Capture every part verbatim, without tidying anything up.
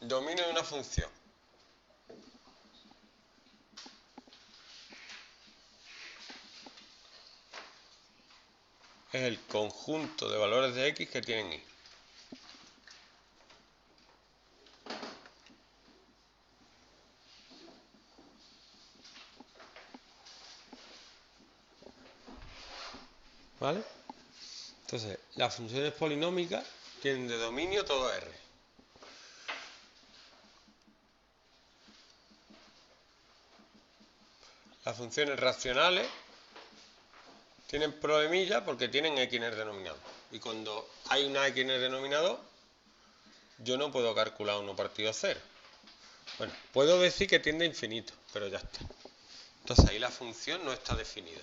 dominio de una función. Es el conjunto de valores de x que tienen y. ¿Vale? Entonces, las funciones polinómicas tienen de dominio todo R. Las funciones racionales tienen problemilla porque tienen x en el denominador. Y cuando hay una x en el denominador, yo no puedo calcular uno partido cero. Bueno, puedo decir que tiende a infinito, pero ya está. Entonces ahí la función no está definida.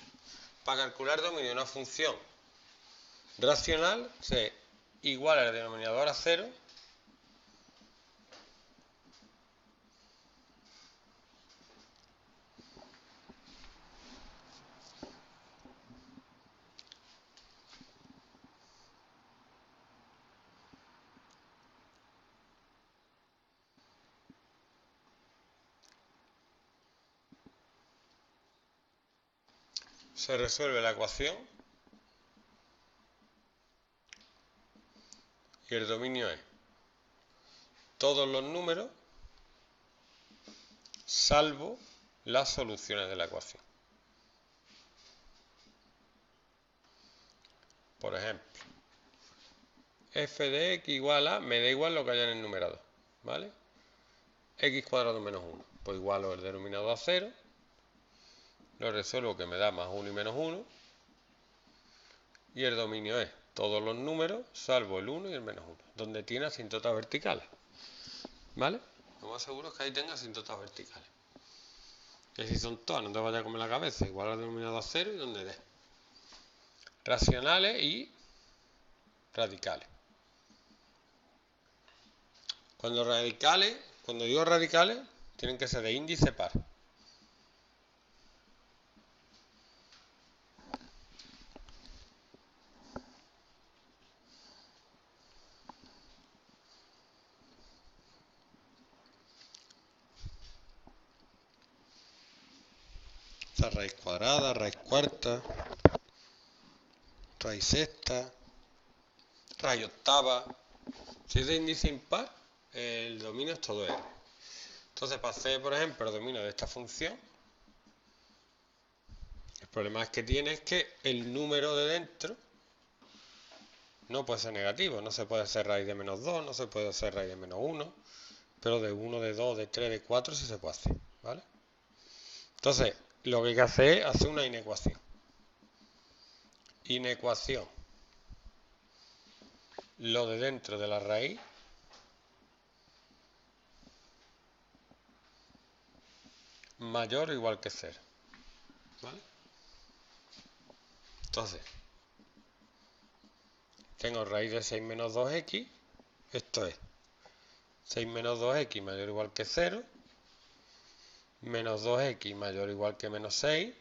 Para calcular dominio de una función racional, se iguala el denominador a cero. Se resuelve la ecuación y el dominio es todos los números salvo las soluciones de la ecuación. Por ejemplo, f de x igual a, me da igual lo que haya en el numerador, ¿vale? X cuadrado menos uno, pues igualo el denominador a cero. Lo resuelvo, que me da más uno y menos uno. Y el dominio es todos los números salvo el uno y el menos uno, donde tiene asíntotas verticales. ¿Vale? Lo más seguro es que ahí tenga asíntotas verticales. Que si son todas, no te vayas a comer la cabeza. Igual al denominador a cero y donde dé. Racionales y radicales. Cuando radicales, cuando digo radicales, tienen que ser de índice par. Raíz cuadrada, raíz cuarta, raíz sexta, raíz octava. Si es de índice impar, el dominio es todo R. Entonces, para hacer, por ejemplo, el dominio de esta función, el problema que tiene es que el número de dentro no puede ser negativo. No se puede hacer raíz de menos dos, no se puede hacer raíz de menos uno, pero de uno, de dos, de tres, de cuatro sí se puede hacer, ¿vale? Entonces, lo que hay que hacer es hacer una inecuación. Inecuación. Lo de dentro de la raíz. Mayor o igual que cero. ¿Vale? Entonces, tengo raíz de seis menos dos x. Esto es seis menos dos x mayor o igual que cero. Menos dos x mayor o igual que menos seis.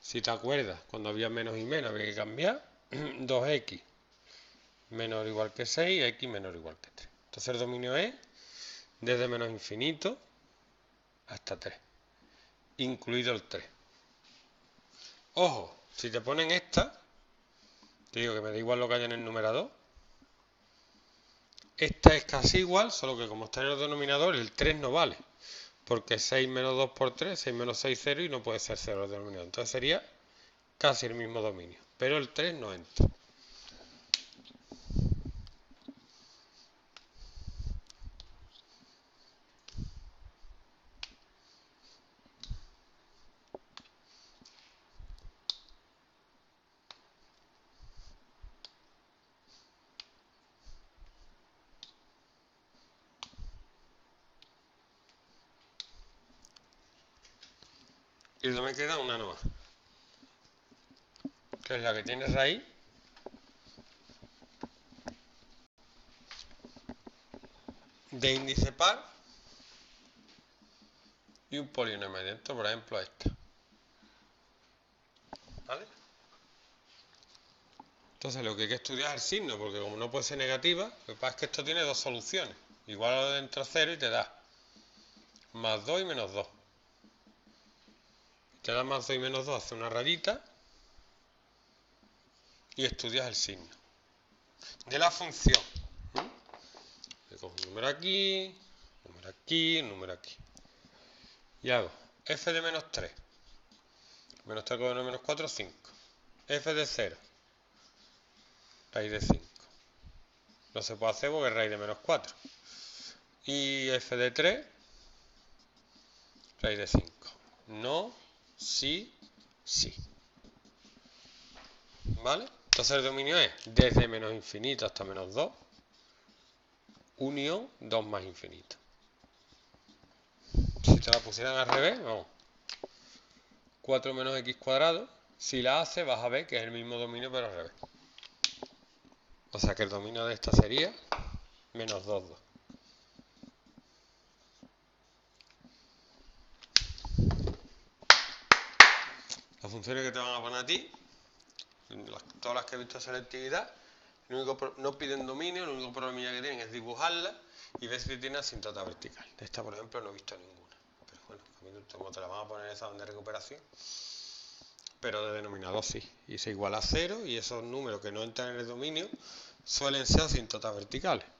Si te acuerdas, cuando había menos y menos había que cambiar. dos x menor o igual que seis, x menor o igual que tres. Entonces el dominio es desde menos infinito hasta tres, incluido el tres. Ojo, si te ponen esta, te digo que me da igual lo que haya en el numerador. Esta es casi igual, solo que como está en el denominador, el tres no vale. Porque seis menos dos por tres, seis menos seis, cero, y no puede ser cero el denominador. Entonces sería casi el mismo dominio, pero el tres no entra. Y me queda una nueva, que es la que tiene raíz de índice par y un polinomio dentro, por ejemplo esta. ¿Vale? Entonces lo que hay que estudiar es el signo, porque como no puede ser negativa, lo que pasa es que esto tiene dos soluciones. Igual dentro cero y te da más dos y menos dos. Te da más dos y menos dos, hace una rayita y estudias el signo de la función. Le cojo un número aquí, un número aquí, un número aquí. Y hago f de menos tres. Menos tres con uno, menos cuatro, cinco. F de cero. Raíz de cinco. No se puede hacer porque es raíz de menos cuatro. Y f de tres. Raíz de cinco. No, sí, sí. ¿Vale? Entonces el dominio es desde menos infinito hasta menos dos. Unión dos más infinito. Si te la pusieran al revés, vamos. cuatro menos x cuadrado. Si la hace, vas a ver que es el mismo dominio, pero al revés. O sea que el dominio de esta sería menos dos, dos. Las funciones que te van a poner a ti, las, todas las que he visto en selectividad, el único, no piden dominio, el único problema que tienen es dibujarla y ver si tiene asíntota vertical. De esta, por ejemplo, no he visto ninguna. Pero bueno, como te la van a poner esa de recuperación. Pero de denominador sí, y se iguala a cero, y esos números que no entran en el dominio suelen ser asíntotas verticales.